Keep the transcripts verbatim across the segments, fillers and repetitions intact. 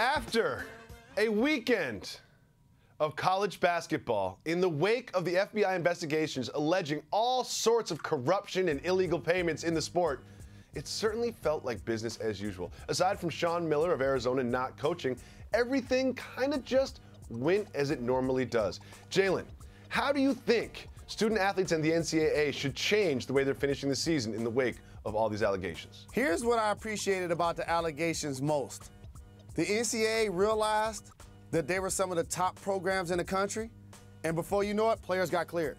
After a weekend of college basketball, in the wake of the F B I investigations alleging all sorts of corruption and illegal payments in the sport, it certainly felt like business as usual. Aside from Sean Miller of Arizona not coaching, everything kind of just went as it normally does. Jalen, how do you think student athletes and the N C double A should change the way they're finishing the season in the wake of all these allegations? Here's what I appreciated about the allegations most. The N C double A realized that they were some of the top programs in the country, and before you know it, players got cleared.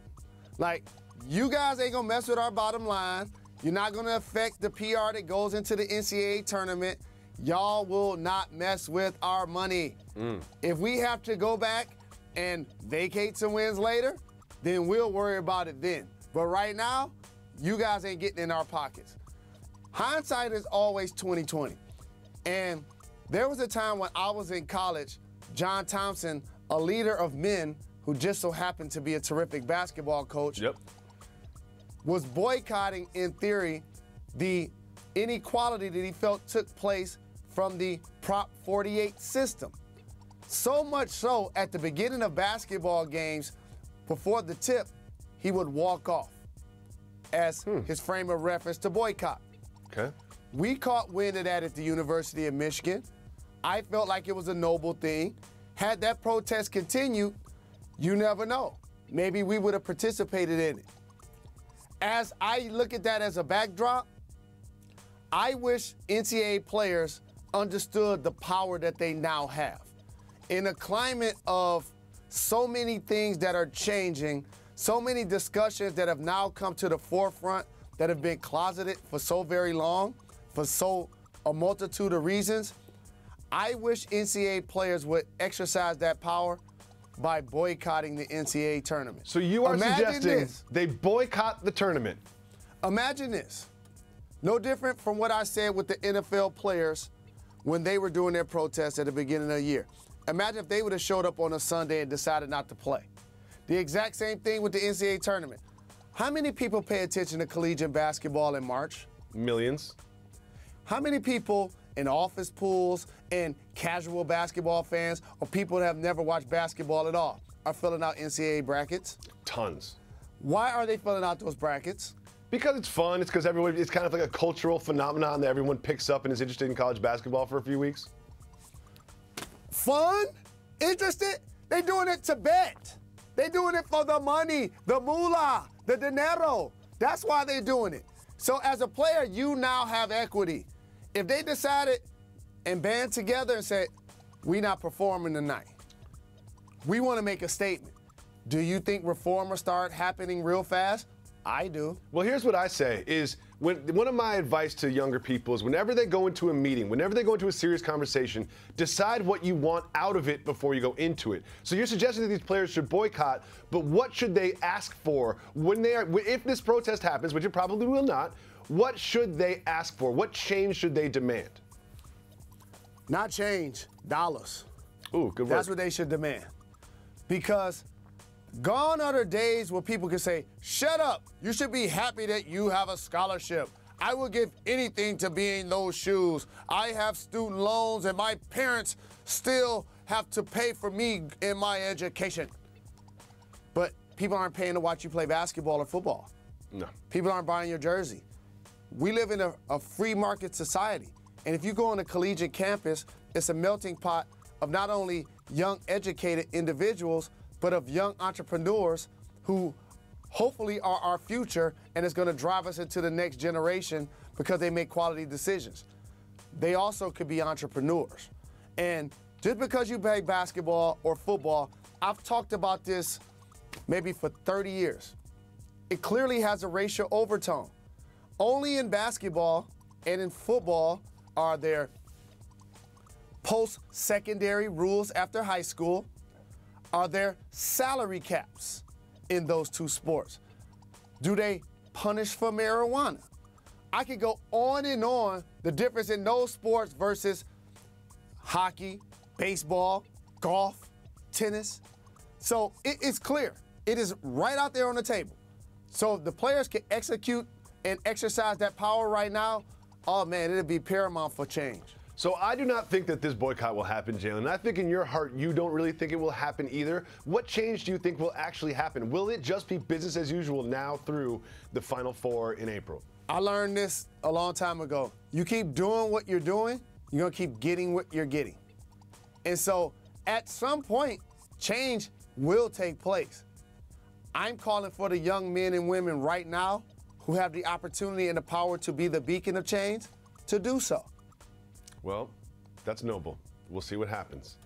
Like, you guys ain't gonna mess with our bottom line. You're not gonna affect the P R that goes into the N C double A tournament. Y'all will not mess with our money. Mm. If we have to go back and vacate some wins later, then we'll worry about it then. But right now, you guys ain't getting in our pockets. Hindsight is always twenty twenty. And there was a time when I was in college, John Thompson, a leader of men who just so happened to be a terrific basketball coach, yep, was boycotting, in theory, the inequality that he felt took place from the Prop forty-eight system. So much so, at the beginning of basketball games, before the tip, he would walk off as hmm. his frame of reference to boycott. Okay. We caught wind of that at the University of Michigan. I felt like it was a noble thing. Had that protest continued, you never know. Maybe we would have participated in it. As I look at that as a backdrop, I wish N C double A players understood the power that they now have. In a climate of so many things that are changing, so many discussions that have now come to the forefront that have been closeted for so very long, for so a multitude of reasons, I wish N C double A players would exercise that power by boycotting the N C double A tournament. So you are Imagine suggesting this. They boycott the tournament. Imagine this. No different from what I said with the N F L players when they were doing their protests at the beginning of the year. Imagine if they would have showed up on a Sunday and decided not to play. The exact same thing with the N C double A tournament. How many people pay attention to collegiate basketball in March? Millions. How many people in office pools and casual basketball fans or people that have never watched basketball at all are filling out N C double A brackets? Tons. Why are they filling out those brackets? Because it's fun. It's because everyone, it's kind of like a cultural phenomenon that everyone picks up and is interested in college basketball for a few weeks. Fun? Interested? They doing it to bet. They doing it for the money, the moolah, the dinero. That's why they're doing it. So as a player, you now have equity. If they decided and band together and said, we're not performing tonight, we want to make a statement. Do you think reform will start happening real fast? I do. Well, here's what I say is, when, one of my advice to younger people is whenever they go into a meeting, whenever they go into a serious conversation, decide what you want out of it before you go into it. So you're suggesting that these players should boycott, but what should they ask for when they are, if this protest happens, which it probably will not, what should they ask for? What change should they demand? Not change, dollars. Ooh, good word. That's what they should demand. Because gone are the days where people can say, shut up, you should be happy that you have a scholarship. I will give anything to be in those shoes. I have student loans and my parents still have to pay for me in my education. But people aren't paying to watch you play basketball or football. No. People aren't buying your jersey. We live in a, a free market society. And if you go on a collegiate campus, it's a melting pot of not only young, educated individuals, but of young entrepreneurs who hopefully are our future, and it's gonna drive us into the next generation because they make quality decisions. They also could be entrepreneurs. And just because you play basketball or football, I've talked about this maybe for thirty years. It clearly has a racial overtone. Only in basketball and in football are there post-secondary rules after high school. Are there salary caps in those two sports? Do they punish for marijuana? I could go on and on the difference in those sports versus hockey, baseball, golf, tennis. So it is clear. It is right out there on the table. So if the players can execute and exercise that power right now, oh man, it'll be paramount for change. So I do not think that this boycott will happen, Jalen. I think in your heart you don't really think it will happen either. What change do you think will actually happen? Will it just be business as usual now through the Final Four in April? I learned this a long time ago. You keep doing what you're doing, you're going to keep getting what you're getting. And so at some point, change will take place. I'm calling for the young men and women right now who have the opportunity and the power to be the beacon of change to do so. Well, that's noble. We'll see what happens.